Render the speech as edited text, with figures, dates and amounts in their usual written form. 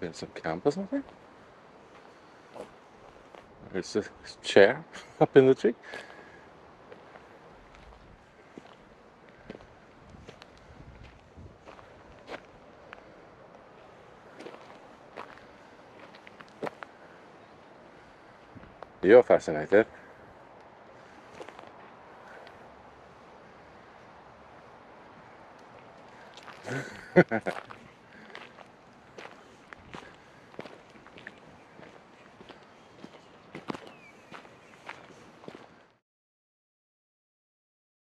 been some camp or something. There's a chair up in the tree. You're fascinated.